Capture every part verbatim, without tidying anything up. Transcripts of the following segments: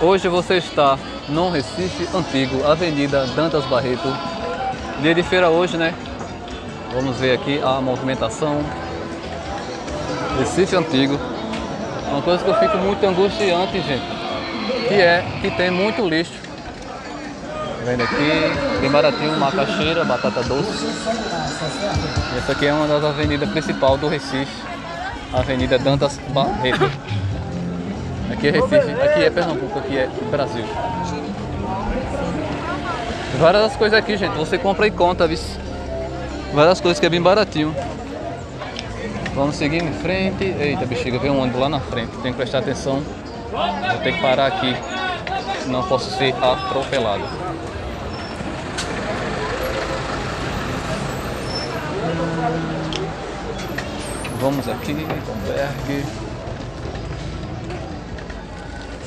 Hoje você está no Recife Antigo, Avenida Dantas Barreto. Dia de feira hoje, né? Vamos ver aqui a movimentação. Recife Antigo. Uma coisa que eu fico muito angustiante, gente, que é que tem muito lixo. Vendo aqui, tem baratinho, macaxeira, batata doce. Essa aqui é uma das avenidas principais do Recife, Avenida Dantas Barreto. Aqui é Recife, aqui é Pernambuco, aqui é Brasil. Várias das coisas aqui, gente, você compra e conta, viu? Várias coisas que é bem baratinho. Vamos seguir em frente. Eita, bexiga, vem um ônibus lá na frente. Tenho que prestar atenção. Vou ter que parar aqui, senão posso ser atropelado. Vamos aqui, Berg.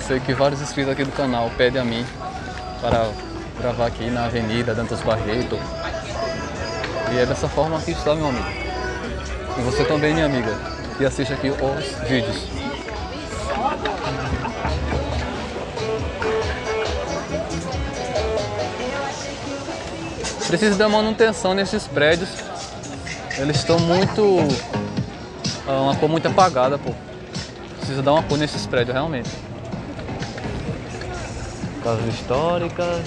Sei que vários inscritos aqui do canal pedem a mim para gravar aqui na Avenida Dantas Barreto. E é dessa forma que está, meu amigo. E você também, minha amiga, que assiste aqui os vídeos. Preciso da manutenção nesses prédios. Eles estão muito... uma cor muito apagada, pô. Preciso dar uma cor nesses prédios, realmente. Casas históricas.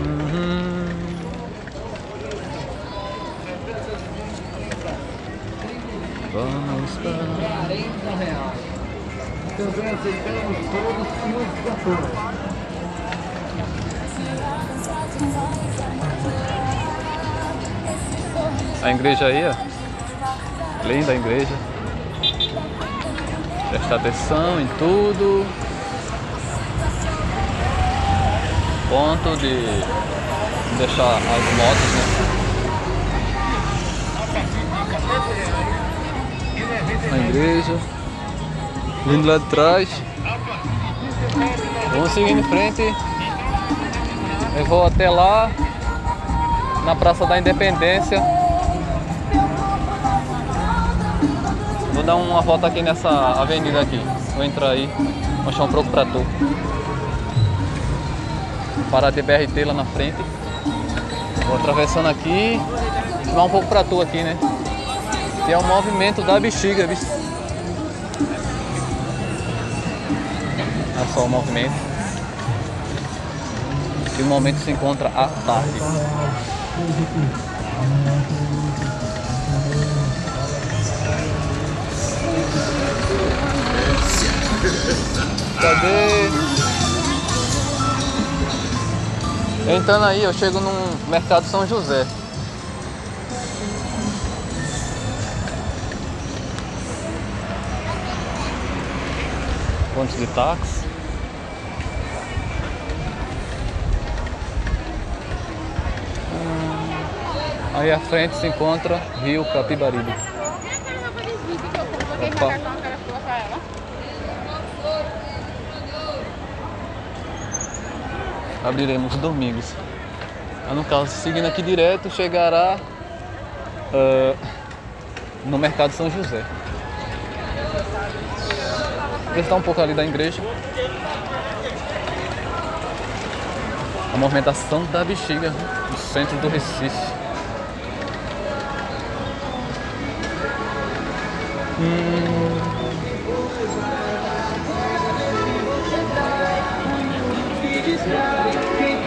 Uhum. Vamos para... Também aceitamos todos os cartões. A igreja aí, ó. Linda a igreja. Presta atenção em tudo. Ponto de deixar as motos, né? A igreja. Vindo lá de trás. Vamos seguir em frente. Eu vou até lá, na Praça da Independência. Vou dar uma volta aqui nessa avenida aqui. Vou entrar aí, mostrar um pouco pra tu. Parar de B R T lá na frente. Vou atravessando aqui. Vou dar um pouco pra tu aqui, né? Que é o movimento da bexiga, bicho. Olha só o movimento. Que o momento se encontra à tarde. Cadê? Entrando aí, eu chego no Mercado São José. Ponto de táxi. Aí à frente se encontra Rio Capibaribe. Opa. Abriremos domingos. No caso, seguindo aqui direto, chegará uh, no Mercado São José. Vou estar um pouco ali da igreja. A movimentação da bexiga no centro do Recife. Hum.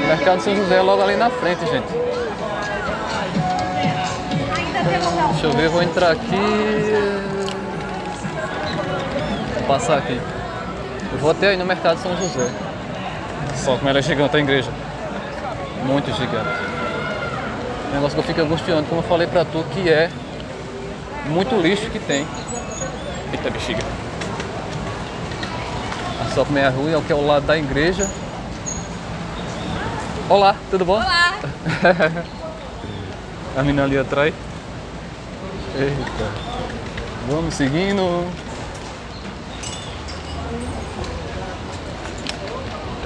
Mercado São José é logo ali na frente, gente. Deixa eu ver, vou entrar aqui. Vou passar aqui. Eu vou até aí no Mercado São José. Só como ela é gigante, a igreja. Muito gigante. O negócio que eu fico angustiando, como eu falei pra tu, que é muito lixo que tem. Eita bexiga. Só como é a rua, é o que é o lado da igreja. Olá, tudo bom? Olá! A menina ali atrás. Eita! Vamos seguindo.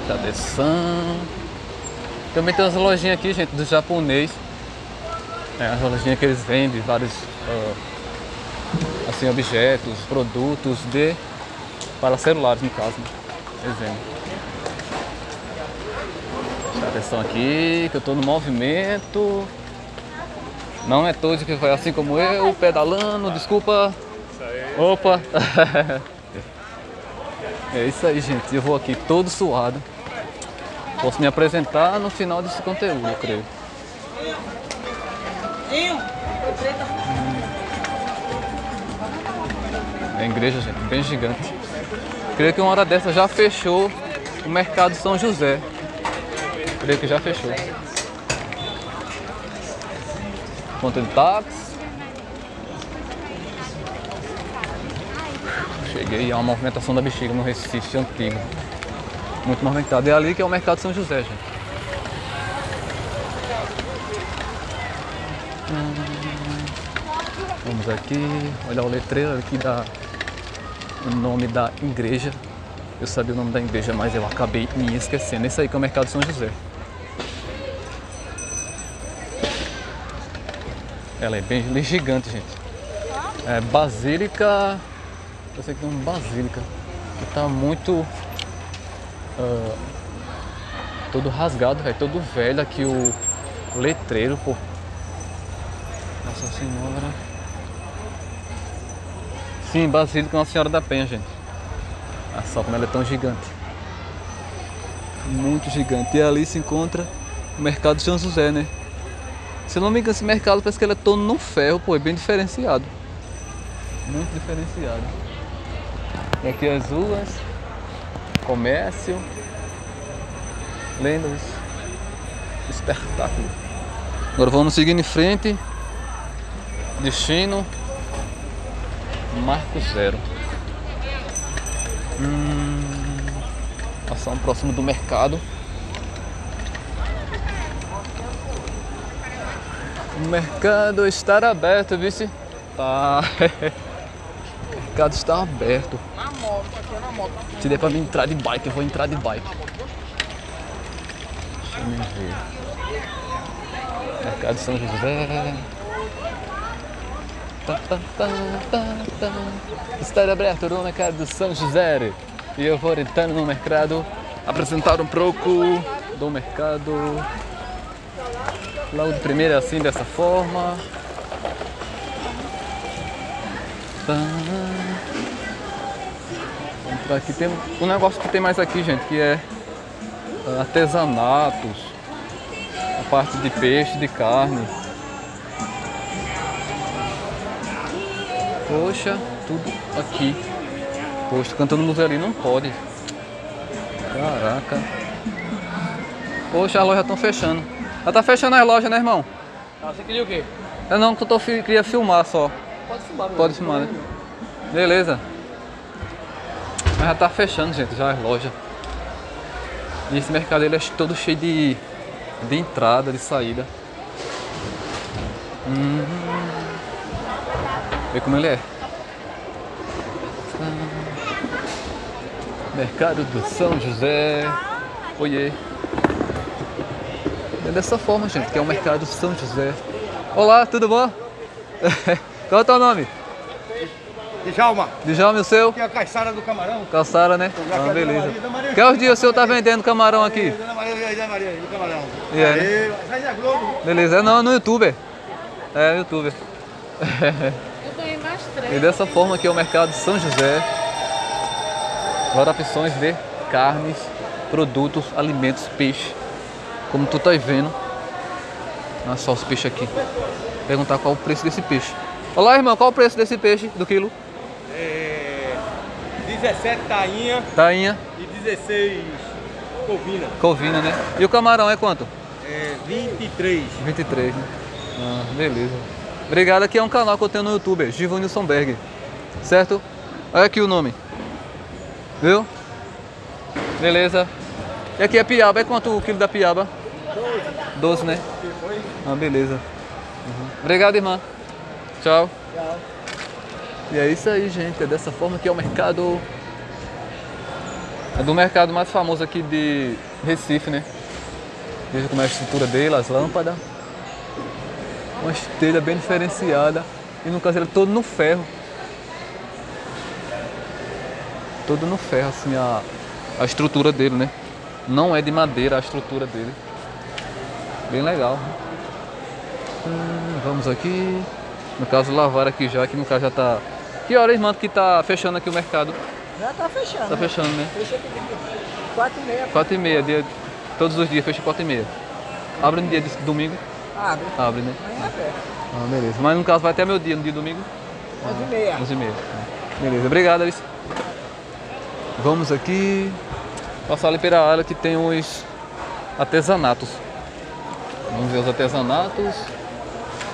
Cabeção. Também tem umas lojinhas aqui, gente, do japonês. né, as lojinhas que eles vendem vários uh, assim, objetos, produtos de para celulares, no caso, né, eles vendem. Presta atenção aqui, que eu estou no movimento. Não é todo que vai assim como eu, pedalando, desculpa. Opa! É isso aí, gente. Eu vou aqui todo suado. Posso me apresentar no final desse conteúdo, eu creio. É a igreja, gente, bem gigante. Creio que uma hora dessa já fechou o Mercado São José. Creio que já fechou. Ponto de táxi. Cheguei a uma movimentação da bexiga no Recife Antigo. Muito movimentado. É ali que é o Mercado São José, gente. Vamos aqui, olhar o letreiro aqui da o nome da igreja. Eu sabia o nome da igreja, mas eu acabei me esquecendo. Esse aí que é o Mercado São José. Ela é bem é gigante, gente. É Basílica. Eu sei que tem uma basílica que tá muito uh, todo rasgado, véio, todo velho aqui o letreiro, pô. Nossa Senhora. Sim, Basílica Nossa Senhora da Penha, gente. Olha só como ela é tão gigante. Muito gigante. E ali se encontra o Mercado São José, né? Se eu não me engano, esse mercado parece que ele é todo num ferro, pô, é bem diferenciado. Muito diferenciado. E aqui as ruas, comércio, lendas, espetáculo. Agora vamos seguindo em frente, destino, Marco Zero. Hum, passamos próximo do mercado. O mercado está aberto, vice? Tá. O mercado está aberto. Se der pra mim entrar de bike, eu vou entrar de bike. Deixa eu me ver. Mercado São José. Tá, tá, tá, tá, tá. Está aberto no Mercado São José. E eu vou entrando no mercado. Apresentar um pouco do mercado. Logo de primeira é assim, dessa forma. Aqui tem um negócio que tem mais aqui, gente, que é artesanatos, a parte de peixe, de carne. Poxa, tudo aqui. Poxa, cantando música ali não pode. Caraca. Poxa, as lojas estão fechando. Ela tá fechando as lojas, né, irmão? Ah, você queria o quê? Eu não, que eu tô, queria filmar só. Pode filmar, Pode filmar, filmar né? Beleza. Mas já tá fechando, gente, já as lojas. E esse mercado, ele é todo cheio de, de entrada, de saída. Hum. Vê como ele é. Mercado do São José. Oiê. É dessa forma, gente, que é o Mercado São José. Olá, tudo bom? Qual é o teu nome? Djalma. Djalma, o seu? Aqui é a Caçara do Camarão. Caçara, né? Ah, beleza. Que os dias o senhor tá vendendo camarão aqui? É, né? Beleza, não, no YouTube. É, no YouTube. E dessa forma que é o Mercado São José. Várias opções de carnes, produtos, alimentos, peixe. Como tu tá aí vendo. Olha só os peixes aqui. Perguntar qual o preço desse peixe. Olá, irmão, qual o preço desse peixe do quilo? É... dezessete tainha. Tainha. E dezesseis covina. Covina, né? E o camarão é quanto? É... vinte e três. vinte e três, né? Ah, beleza. Obrigado, aqui é um canal que eu tenho no YouTube, Givanilson Berg. Certo? Olha aqui o nome. Viu? Beleza. E aqui é piaba, é quanto o quilo da piaba? doze, né? Ah, beleza. Uhum. Obrigado, irmã. Tchau. Tchau. E é isso aí, gente. É dessa forma que é o mercado... É do mercado mais famoso aqui de Recife, né? Veja como é a estrutura dele, as lâmpadas. uma telha bem diferenciada, e no caso era todo no ferro. Todo no ferro, assim, a, a estrutura dele, né? Não é de madeira a estrutura dele. Bem legal. Né? Hum, vamos aqui. No caso, lavar aqui já, que no caso já tá... Que horas, mano, que tá fechando aqui o mercado? Já tá fechando. Tá né? fechando, né? Fecha aqui quatro e meia. quatro e meia, dia... todos os dias fecha quatro e meia. Abre no dia de domingo? Abre. Abre, né? Amanhã é aberto. Ah, beleza. Mas no caso vai até meu dia, no dia de domingo? onze e meia. Ah, onze e meia. Beleza, obrigado, Alice. Vamos aqui passar ali pela área que tem os artesanatos. Vamos ver os artesanatos.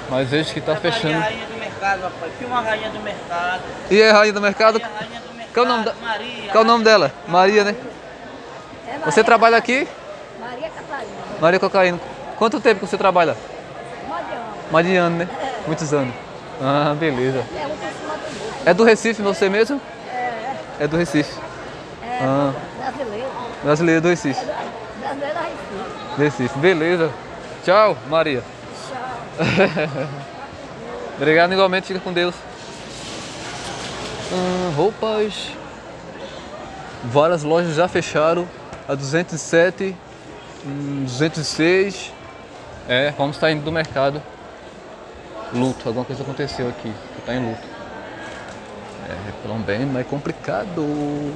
Mas vejo que tá fechando. Maria, rainha do mercado, rapaz. Filma a rainha do mercado. E é a rainha do mercado? Maria, rainha do mercado. Qual o nome, da... Maria, Qual o nome dela? Maria, né? É Maria. Você trabalha aqui? Maria Cacaína. Maria Cacaína. Quanto tempo que você trabalha? Mais de ano, né? É. Muitos anos. Ah, beleza. É do Recife você mesmo? É. É do Recife. É, ah. brasileiro. Brasileiro do Recife. É, brasileiro do Recife. Recife, beleza. Tchau, Maria. Tchau. Obrigado, igualmente. Fica com Deus. Hum, roupas. Várias lojas já fecharam. A duzentos e sete, duzentos e seis. É, vamos estar indo do mercado. Luto, alguma coisa aconteceu aqui. Tá em luto. É, pelo bem, mas complicado.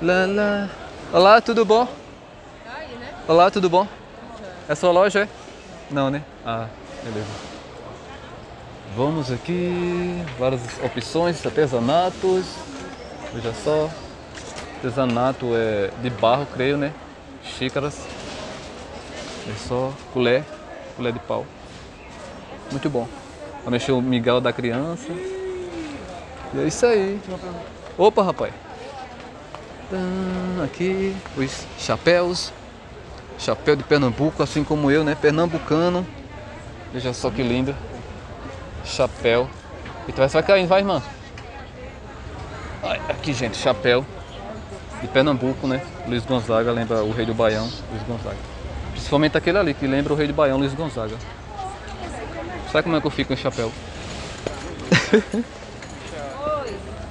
Lá, lá. Olá, tudo bom? Olá, tudo bom? É sua loja, é? Não, né? Ah, beleza. Vamos aqui. Várias opções, artesanatos. Veja só. Artesanato é de barro, creio, né? Xícaras. Olha só. Colher. Colher de pau. Muito bom. Vou mexer o migala da criança. E é isso aí. Opa, rapaz. Aqui os chapéus. Chapéu de Pernambuco, assim como eu, né? Pernambucano. Veja só que lindo. Chapéu. E tu vai, vai caindo, vai, irmã. Aqui, gente, chapéu de Pernambuco, né? Luiz Gonzaga lembra o rei do Baião, Luiz Gonzaga. Principalmente aquele ali, que lembra o rei do Baião, Luiz Gonzaga. Sabe como é que eu fico com o chapéu?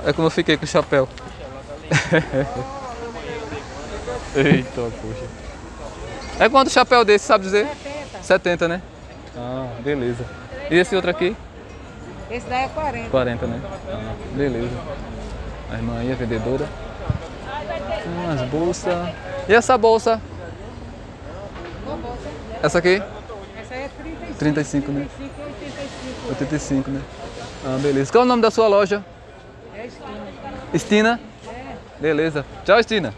É como eu fiquei com o chapéu. Eita, poxa. É quanto chapéu desse, sabe dizer? setenta. setenta, né? Ah, beleza. E esse outro aqui? Esse daí é quarenta. quarenta, né? Ah, beleza. A irmã aí é vendedora. Hum, as bolsas. E essa bolsa? Essa aqui? Essa aí é trinta e cinco. trinta e cinco, né? oitenta e cinco, né? Ah, beleza. Qual é o nome da sua loja? É Estina. Estina? É. Beleza. Tchau, Estina.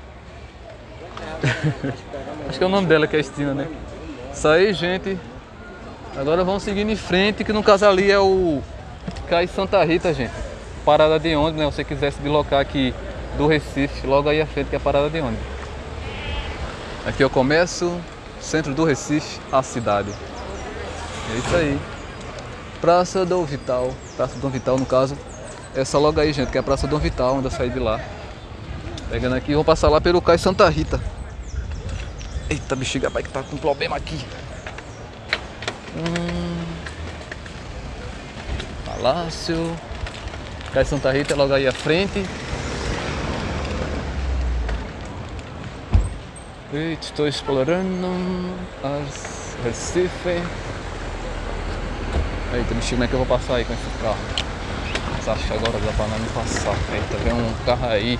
Acho que é o nome dela que é Estina, né? Isso aí, gente. Agora vamos seguindo em frente, que no caso ali é o Cais Santa Rita, gente. Parada de ônibus, né? Se você quiser se deslocar aqui do Recife, logo aí à frente que é a parada de ônibus. Aqui eu começo, centro do Recife, a cidade. É isso aí. Praça Dom Vital. Praça Dom Vital, no caso. Essa logo aí, gente, que é a Praça Dom Vital, onde eu saí de lá. Pegando aqui, vou passar lá pelo Cais Santa Rita. Eita, bexiga, vai que tá com problema aqui. Hum, Palácio. Cais Santa Rita é logo aí à frente. Eita, estou explorando as Recife. Eita, bexiga, como é que eu vou passar aí com esse carro? Você acha que agora dá pra não me passar? Eita, vem um carro aí.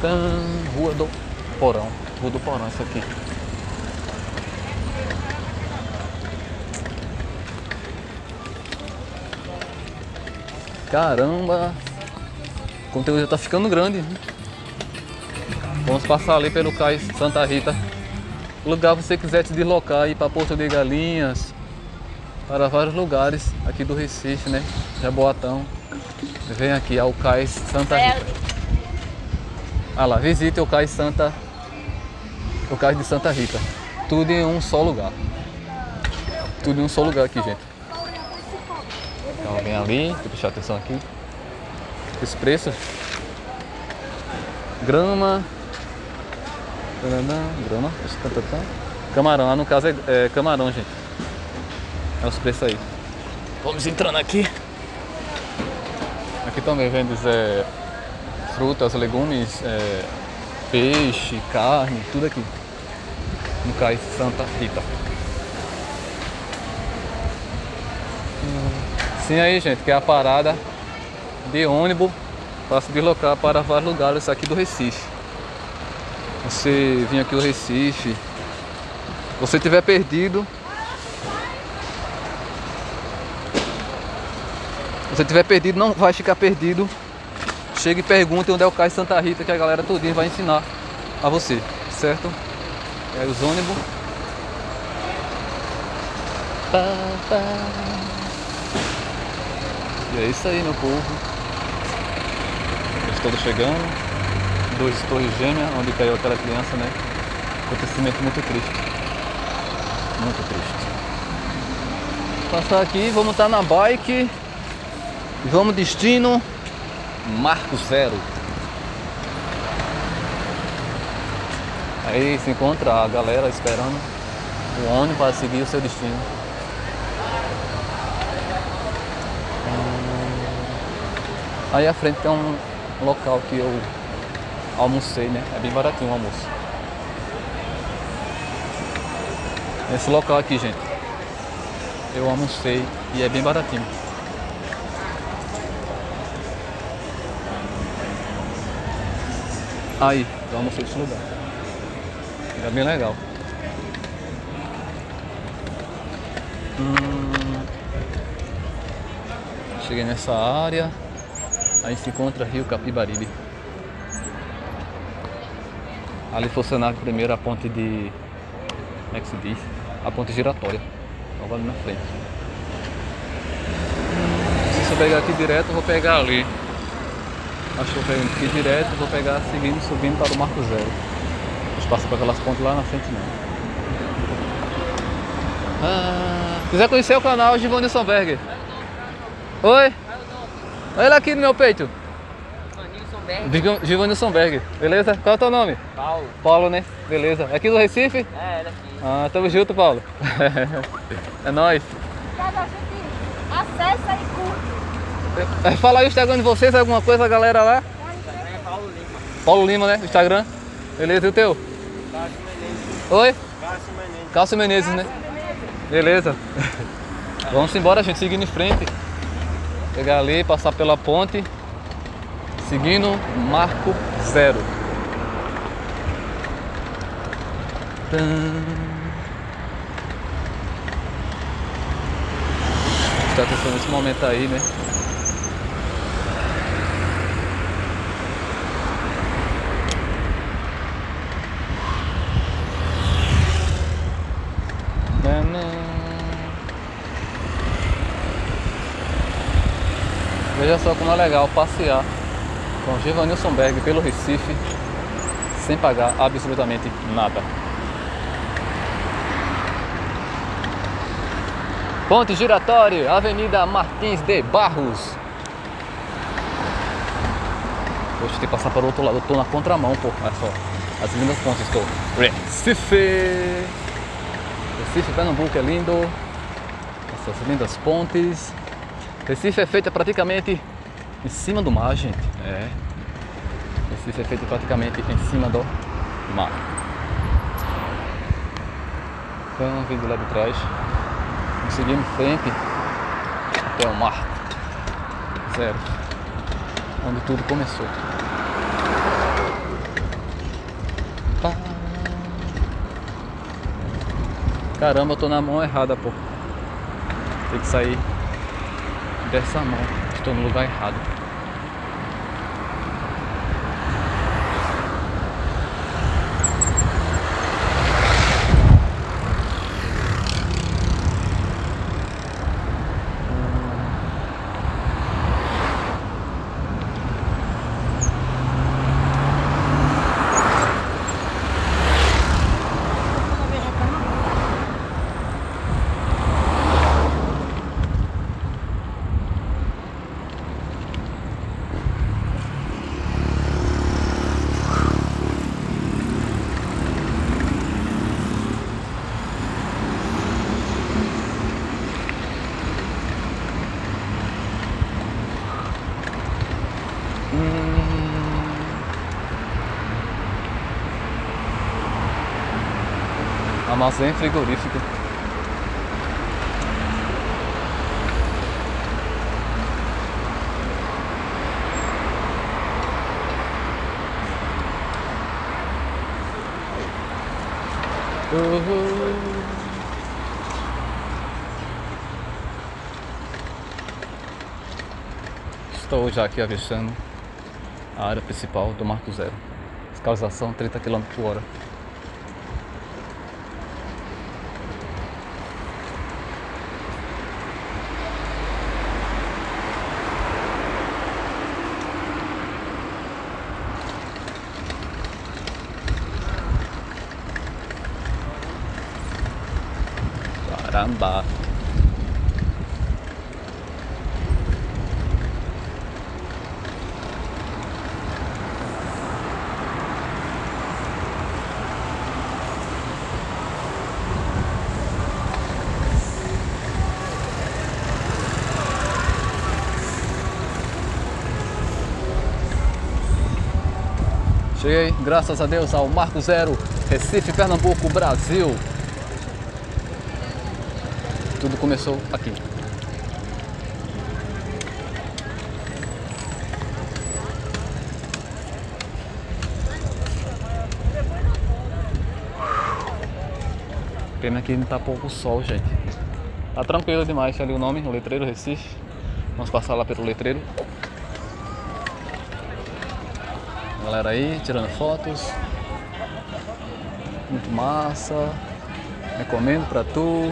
Tam, Rua do... Porão, Rua do Porão, isso aqui. Caramba! O conteúdo já tá ficando grande. Hein? Vamos passar ali pelo Cais Santa Rita. O lugar que você quiser se deslocar, ir para Porto de Galinhas, para vários lugares aqui do Recife, né? Jaboatão. Vem aqui ao Cais Santa Rita. Ah lá, visite o Cais Santa Rita. O Cais de Santa Rita. Tudo em um só lugar. Tudo em um só lugar aqui, gente. Então, alguém ali, deixa eu prestar atenção aqui. Os preços. Grama. Grama. Camarão, lá no caso é, é camarão, gente. É os preços aí. Vamos entrando aqui. Aqui também vende é, frutas, legumes, é, peixe, carne, tudo aqui. No Cais Santa Rita. Sim, aí, gente, que é a parada de ônibus para se deslocar para vários lugares aqui do Recife. Você vir aqui do Recife, você tiver perdido, você tiver perdido, não vai ficar perdido. Chega e pergunte onde é o Cais Santa Rita, que a galera todinha vai ensinar a você, certo? E aí os ônibus. E é isso aí, meu povo. Eles todos chegando. Dois torres gêmeas, onde caiu aquela criança, né? Acontecimento muito triste. Muito triste. Passar aqui, vamos estar na bike. Vamos destino Marco Zero. Aí se encontra a galera esperando o ônibus para seguir o seu destino. Aí à frente tem um local que eu almocei, né? É bem baratinho o almoço. Esse local aqui, gente, eu almocei e é bem baratinho. Aí, eu almocei nesse lugar. É bem legal. Hum, cheguei nessa área. Aí se encontra Rio Capibaribe. Ali funcionava primeiro a ponte de... Como é que se diz? A ponte giratória. Então ali na frente. Se eu pegar aqui direto, eu vou pegar ali. Acho que eu pego aqui direto, vou pegar seguindo, subindo para o Marco Zero. Mas passa para aquelas pontes lá na frente não. Ah, quiser conhecer o canal Givanilson Berg. Oi? Olha ele aqui no meu peito. Givanilson Berg, beleza? Qual é o teu nome? Paulo. Paulo, né? Beleza. É aqui do Recife? É, é daqui. Ah, tamo junto, Paulo. É nóis. Cada gente acessa e curte. Fala aí o Instagram de vocês, alguma coisa, galera lá? O Instagram é Paulo Lima. Paulo Lima, né? Instagram? Beleza, e o teu? Cássio Menezes. Oi? Cássio Menezes. Cássio Menezes, né? Beleza. Vamos embora, gente, seguindo em frente. Pegar ali, passar pela ponte. Seguindo Marco Zero. Está acontecendo esse momento aí, né? Veja só como é legal passear com Givanilson Berg pelo Recife sem pagar absolutamente nada. Ponte giratória, Avenida Martins de Barros. Poxa, tem que passar para o outro lado, eu tô na contramão, pô. Olha só, as lindas pontes que eu... Recife! Recife, Pernambuco é lindo. Essas lindas pontes. Recife é feita praticamente em cima do mar, gente. É. Recife é feito praticamente em cima do mar. Então, vindo lá de trás, seguimos em frente até o Marco Zero, onde tudo começou. Caramba, eu tô na mão errada, pô. Tem que sair dessa mão. Estou no lugar errado. Armazém frigorífico. Uhum. Estou já aqui avistando a área principal do Marco Zero. Fiscalização trinta quilômetros por hora. Caramba! Cheguei, graças a Deus, ao Marco Zero, Recife, Pernambuco, Brasil. Tudo começou aqui. Pena que não tá pouco sol, gente. Tá tranquilo demais. Ali o nome, o letreiro Recife. Vamos passar lá pelo letreiro. Galera aí, tirando fotos. Muito massa. Recomendo pra tu.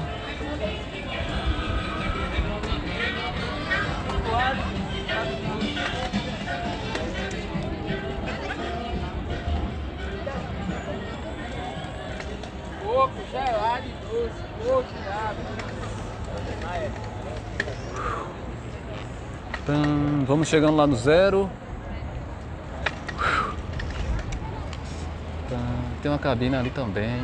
Então, vamos chegando lá no zero. Então, tem uma cabine ali também.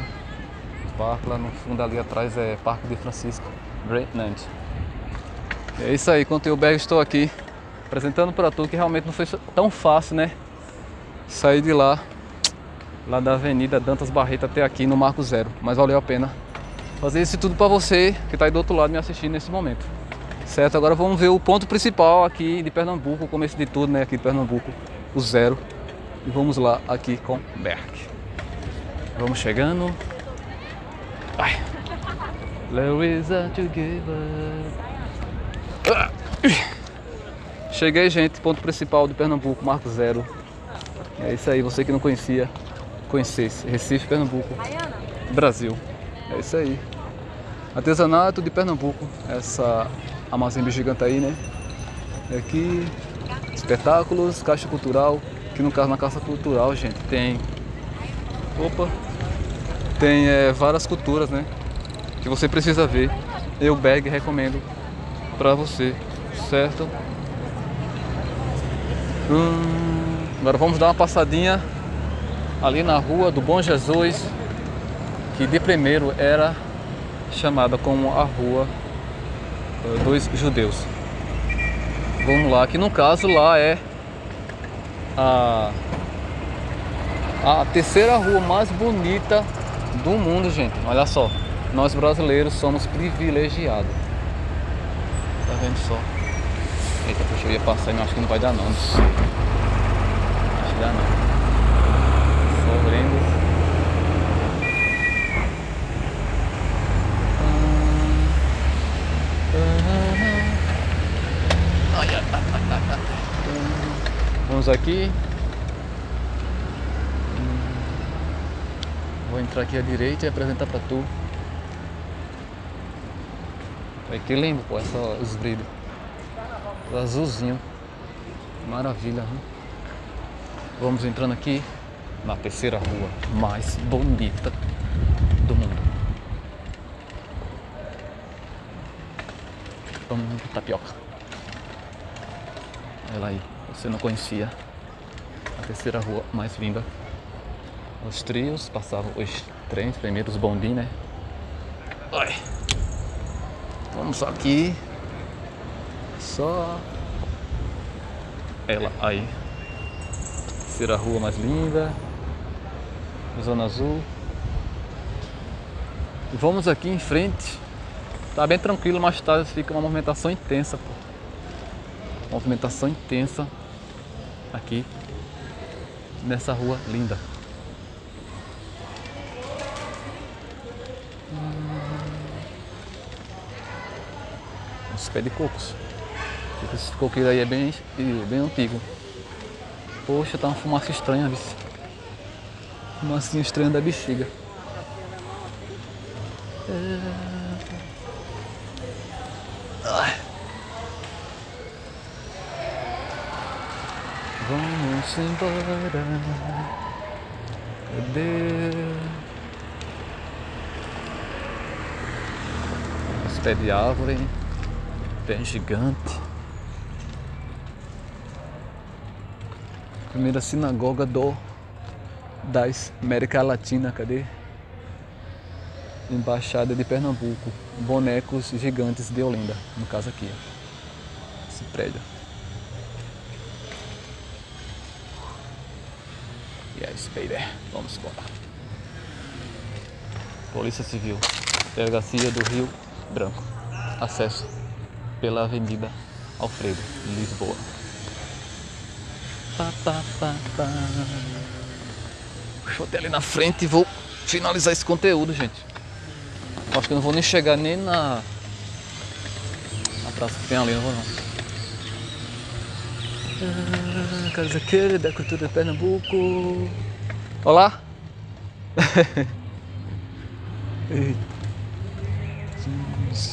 O parque lá no fundo ali atrás é Parque de Francisco Brennand. É isso aí, quanto eu Berg, estou aqui apresentando para tu que realmente não foi tão fácil, né? Sair de lá, lá da Avenida Dantas Barreto até aqui no Marco Zero, mas valeu a pena fazer isso tudo para você que está aí do outro lado me assistindo nesse momento. Certo, agora vamos ver o ponto principal aqui de Pernambuco, o começo de tudo, né, aqui de Pernambuco, o zero. E vamos lá aqui com Berg. Vamos chegando. Ai. Cheguei, gente, ponto principal de Pernambuco, Marco Zero. É isso aí, você que não conhecia, conhecesse. Recife, Pernambuco, Brasil. É isso aí. Artesanato de Pernambuco, essa armazém gigante aí, né? E aqui, espetáculos, Caixa Cultural, que no caso na Caixa Cultural, gente, tem... Opa! Tem é, várias culturas, né? Que você precisa ver. Eu, Berg, recomendo pra você, certo? Hum, agora vamos dar uma passadinha ali na Rua do Bom Jesus, que de primeiro era chamada como a Rua Dois Judeus. Vamos lá, que no caso lá é a, a terceira rua mais bonita do mundo, gente. Olha só, nós brasileiros somos privilegiados. Tá vendo só? Eita, poxa, eu ia passar, mas acho que não vai dar não. Acho que dá não. Só gringos. Vamos aqui. Vou entrar aqui à direita e apresentar pra tu. Olha que lindo, pô, essa, os brilhos. O azulzinho. Maravilha, hein? Vamos entrando aqui na terceira rua mais bonita do mundo. Vamos pro tapioca. Olha aí. Você não conhecia a terceira rua mais linda. Os trios passavam os trens, primeiro os bondinhos, né? Ai. Vamos aqui. Só ela aí. Terceira rua mais linda. Zona Azul. Vamos aqui em frente. Tá bem tranquilo, mas tá, fica uma movimentação intensa, pô. Movimentação intensa aqui nessa rua linda. Os pés de cocos. Esse coqueiro aí é bem, bem antigo. Poxa, tá uma fumaça estranha, viu? Fumacinha estranha da bexiga. Vamos embora. Cadê? Os pés de árvore, pé gigante. Primeira sinagoga do da América Latina, cadê? Embaixada de Pernambuco, bonecos gigantes de Olinda, no caso aqui, ó. Esse prédio. Yes, baby. Vamos embora. Polícia Civil, Delegacia do Rio Branco, acesso pela Avenida Alfredo, Lisboa. Pá, pá, pá, pá. Deixa eu até ali na frente e vou finalizar esse conteúdo, gente. Acho que eu não vou nem chegar nem na, na praça que tem ali, não vou não. Casa Quero, da cultura de Pernambuco. Olá!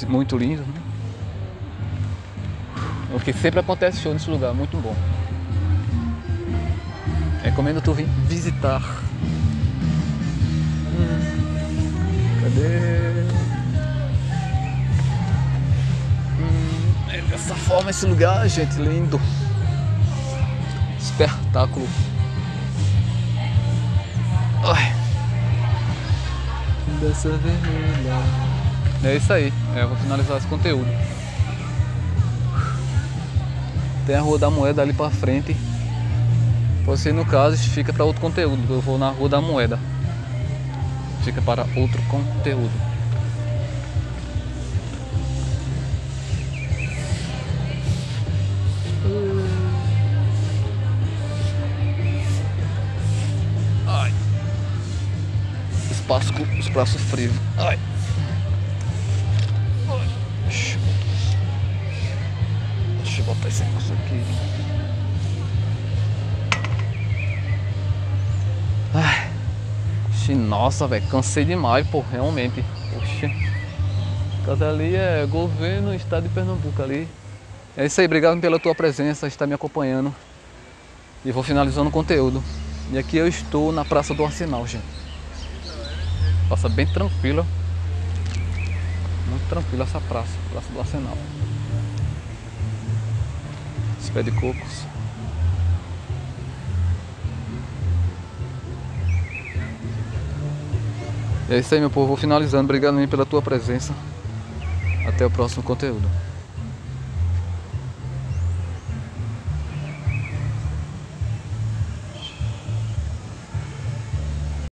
Muito lindo, né? O que sempre acontece show nesse lugar, muito bom. Recomendo tu vir visitar. Hum, cadê? Hum, é dessa forma esse lugar, gente, lindo. Espetáculo. Ai. Dessa vermelha. É isso aí, é, eu vou finalizar esse conteúdo. Tem a Rua da Moeda ali pra frente. Você, no caso, fica para outro conteúdo. Eu vou na Rua da Moeda. Fica para outro conteúdo. Ai. Espaço com os braços frios. Ai. Ai. Deixa eu botar esse negócio aqui. Nossa, velho, cansei demais, pô, realmente. Poxa. Casa ali é governo, estado de Pernambuco ali. É isso aí, obrigado pela tua presença, está me acompanhando. E vou finalizando o conteúdo. E aqui eu estou na Praça do Arsenal, gente. Praça bem tranquila. Muito tranquila essa praça, Praça do Arsenal. Os pés de cocos. É isso aí, meu povo, vou finalizando, obrigado pela tua presença, até o próximo conteúdo.